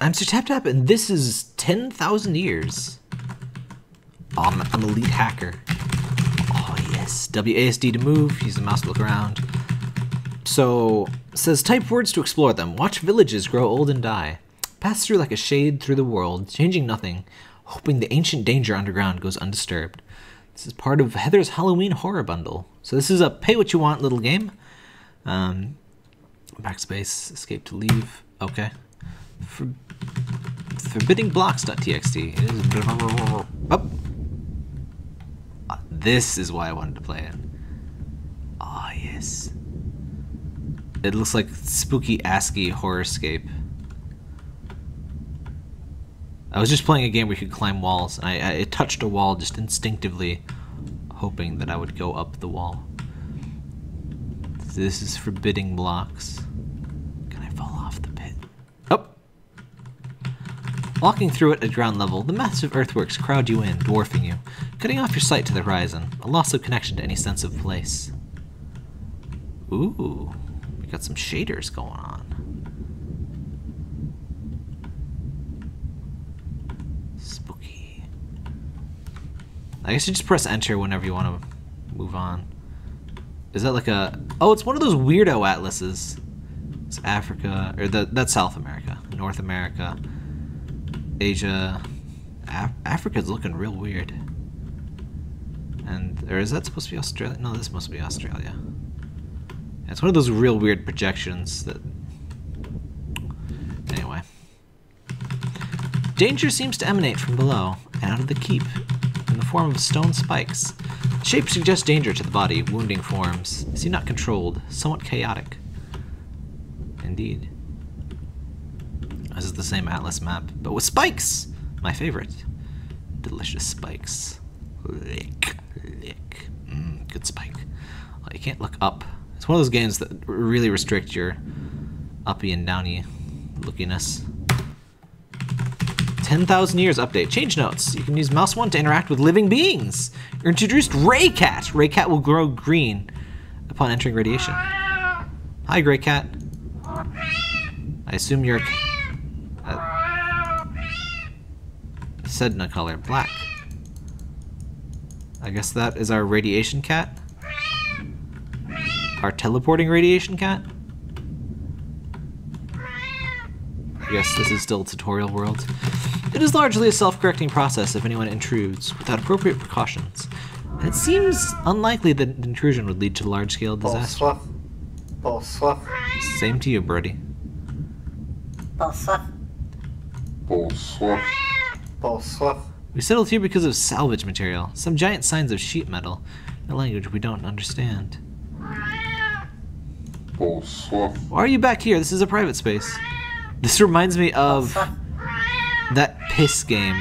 I'm Sir Tap Tap, and this is 10,000 Years. I'm an elite hacker. Oh yes, WASD to move. Use the mouse to look around. So it says type words to explore them. Watch villages grow old and die. Pass through like a shade through the world, changing nothing, hoping the ancient danger underground goes undisturbed. This is part of Heather's Halloween Horror Bundle. So this is a pay what you want little game. Backspace, escape to leave. Okay. Forbidding blocks.txt. It is. Oh. This is why I wanted to play it. Ah, oh, yes. It looks like spooky ASCII horrorscape. I was just playing a game where you could climb walls, and I touched a wall just instinctively, hoping that I would go up the wall. This is forbidding blocks. Can I fall off the pit? Oh! Walking through it at ground level, the massive earthworks crowd you in, dwarfing you, cutting off your sight to the horizon, a loss of connection to any sense of place. Ooh. We got some shaders going on. Spooky. I guess you just press enter whenever you want to move on. Is that like a... Oh, it's one of those weirdo atlases. It's Africa... or that's South America. North America. Asia. Africa's looking real weird. And... or is that supposed to be Australia? No, this must be Australia. It's one of those real weird projections that... Anyway. Danger seems to emanate from below and out of the keep in the form of stone spikes. Shapes suggest danger to the body, wounding forms. Seem not controlled, somewhat chaotic. Indeed. This is the same Atlas map, but with spikes! My favorite. Delicious spikes. Lick, lick. Good spike. Well, you can't look up. It's one of those games that really restrict your uppy and downy lookiness. 10,000 Years update. Change notes. You can use mouse 1 to interact with living beings. You're introduced Ray Cat. Ray Cat will grow green upon entering radiation. Hi, Gray Cat. I assume you're... Sedna color. Black. I guess that is our radiation cat. Our teleporting radiation cat? Yes, this is still tutorial world. It is largely a self-correcting process if anyone intrudes without appropriate precautions. And it seems unlikely that an intrusion would lead to large-scale disaster. Same to you, Brody. We settled here because of salvage material, some giant signs of sheet metal, a language we don't understand. Why are you back here? This is a private space. This reminds me of that piss game,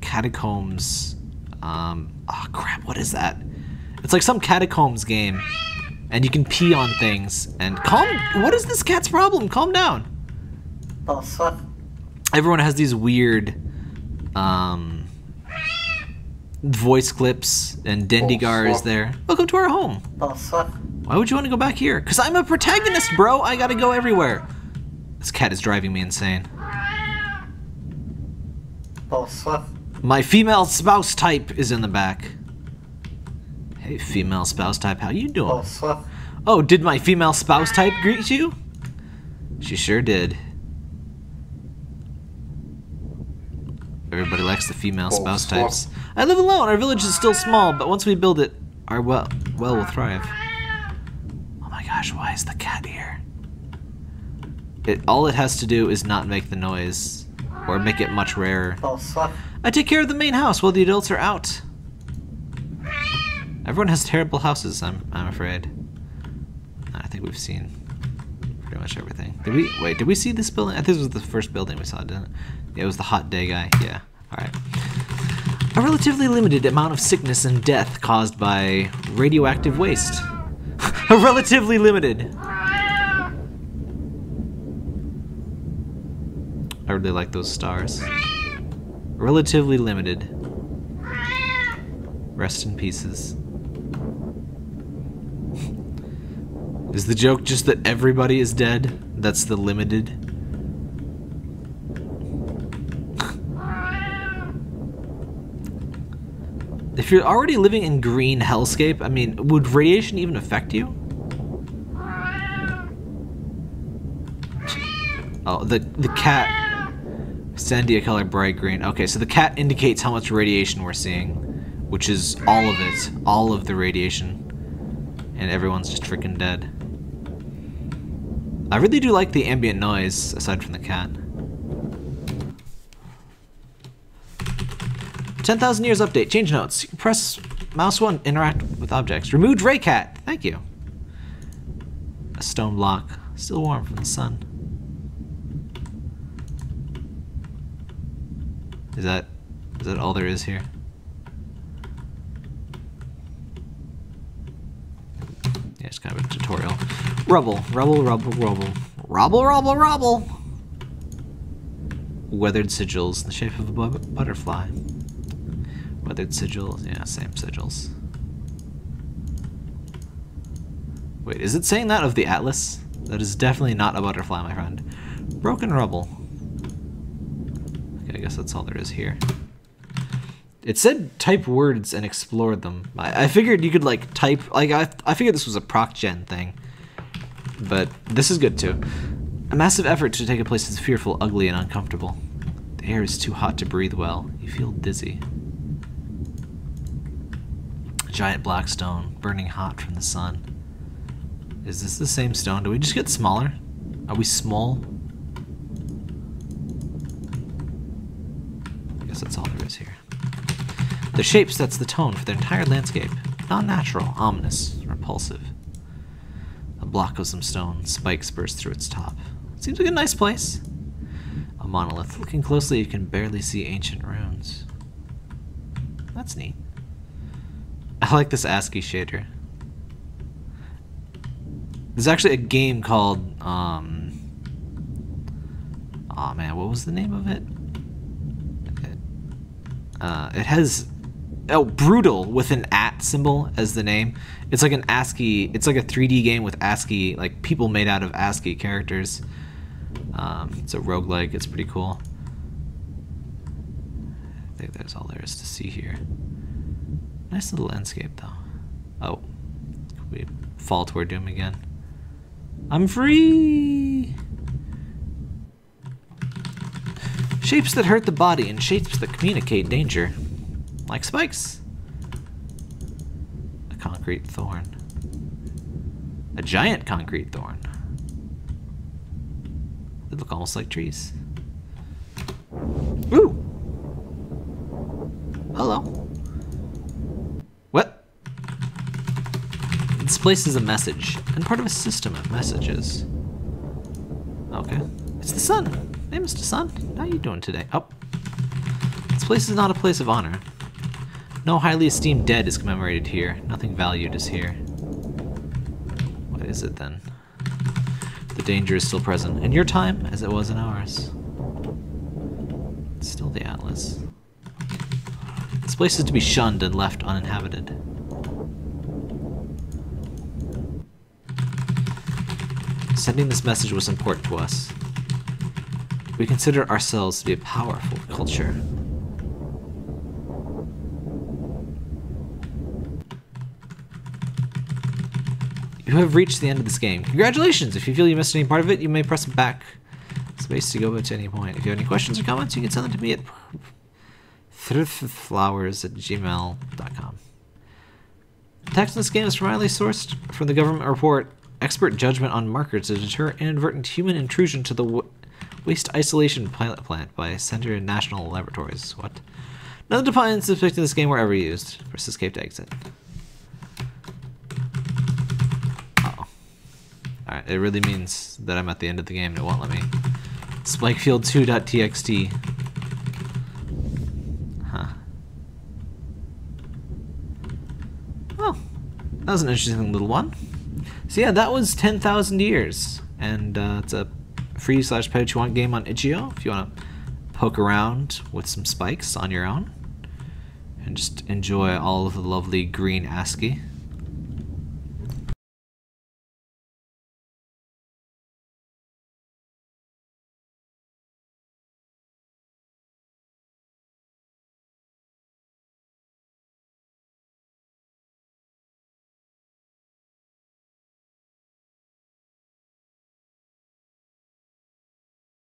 Catacombs, oh crap, what is that? It's like some Catacombs game, and you can pee on things, and what is this cat's problem? Calm down. Everyone has these weird, voice clips, and Dendigar is there. Welcome to our home. Why would you want to go back here? Because I'm a protagonist, bro! I gotta go everywhere! This cat is driving me insane. My female spouse type is in the back. Hey, female spouse type, how you doing? Oh, did my female spouse type greet you? She sure did. Everybody likes the female spouse types. I live alone. Our village is still small, but once we build it, our well will thrive. Gosh, why is the cat here? All it has to do is not make the noise, or make it much rarer. I take care of the main house while the adults are out. Everyone has terrible houses, I'm afraid. I think we've seen pretty much everything. Did we see this building? I think this was the first building we saw, didn't it? Yeah, it was the hot day guy, yeah. Alright. A relatively limited amount of sickness and death caused by radioactive waste. Relatively limited. I really like those stars. Relatively limited. Rest in pieces. Is the joke just that everybody is dead? That's the limited? If you're already living in green hellscape, I mean, would radiation even affect you? Oh, the cat... Sandia color bright green. Okay, so the cat indicates how much radiation we're seeing, which is all of it. All of the radiation. And everyone's just freaking dead. I really do like the ambient noise, aside from the cat. 10,000 Years update. Change notes. You can press mouse 1, interact with objects. Removed Ray Cat. Thank you. A stone block. Still warm from the sun. Is that all there is here? Yeah, it's kind of a tutorial. Rubble, rubble, rubble, rubble. Rubble, rubble, rubble! Weathered sigils in the shape of a butterfly. Weathered sigils, yeah, same sigils. Wait, is it saying that of the atlas? That is definitely not a butterfly, my friend. Broken rubble. I guess that's all there is here. It said type words and explore them. I figured you could like type, like I figured this was a proc gen thing, but this is good too. A massive effort to take a place that's fearful, ugly, and uncomfortable. The air is too hot to breathe well. You feel dizzy. A giant black stone, burning hot from the sun. Is this the same stone? Do we just get smaller? Are we small? That's all there is here. The shape sets the tone for the entire landscape. Non-natural, ominous, repulsive. A block of some stone, spikes burst through its top. Seems like a nice place. A monolith. Looking closely, you can barely see ancient runes. That's neat. I like this ASCII shader. There's actually a game called, oh man, what was the name of it? It has, oh, Brutal with an at symbol as the name. It's like an ASCII, it's like a 3D game with ASCII, like people made out of ASCII characters. It's a roguelike, it's pretty cool. I think that's all there is to see here. Nice little landscape though. Oh, we fall toward doom again. I'm free! Shapes that hurt the body and shapes that communicate danger. Like spikes. A concrete thorn. A giant concrete thorn. They look almost like trees. Ooh! Hello. What? This place is a message, and part of a system of messages. Okay. It's the sun! Hey, Mr. Sun, how you doing today? Oh. This place is not a place of honor. No highly esteemed dead is commemorated here. Nothing valued is here. What is it then? The danger is still present in your time as it was in ours. It's still the Atlas. This place is to be shunned and left uninhabited. Sending this message was important to us. We consider ourselves to be a powerful culture. You have reached the end of this game. Congratulations! If you feel you missed any part of it, you may press back space to go to any point. If you have any questions or comments, you can send them to me at thrifflowers@gmail.com. The text in this game is primarily sourced from the government report, Expert Judgment on Markers to Deter Inadvertent Human Intrusion to the Waste Isolation Pilot Plant by Center National Laboratories. What? None of the components suspected in this game were ever used. Press escape to exit. Uh-oh. Alright, it really means that I'm at the end of the game and it won't let me. Spikefield2.txt. Huh. Well, that was an interesting little one. So yeah, that was 10,000 Years. And it's a free/pay-what-you-want game on itch.io if you want to poke around with some spikes on your own and just enjoy all of the lovely green ASCII.